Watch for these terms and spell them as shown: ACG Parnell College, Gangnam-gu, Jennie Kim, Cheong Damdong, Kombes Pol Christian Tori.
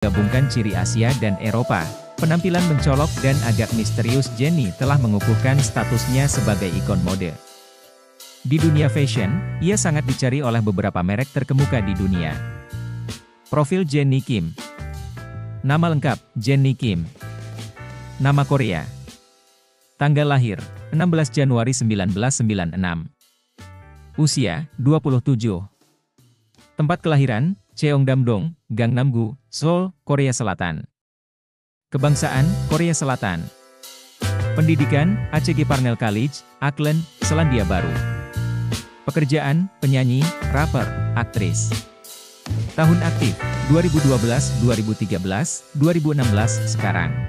Gabungkan ciri Asia dan Eropa, penampilan mencolok dan agak misterius Jennie telah mengukuhkan statusnya sebagai ikon mode. Di dunia fashion, ia sangat dicari oleh beberapa merek terkemuka di dunia. Profil Jennie Kim. Nama lengkap, Jennie Kim. Nama Korea. Tanggal lahir, 16 Januari 1996. Usia, 27. Tempat kelahiran, Cheong Damdong, Gangnam-gu, Seoul, Korea Selatan. Kebangsaan, Korea Selatan. Pendidikan, ACG Parnell College, Auckland, Selandia Baru. Pekerjaan, penyanyi, rapper, aktris. Tahun aktif, 2012, 2013, 2016, sekarang.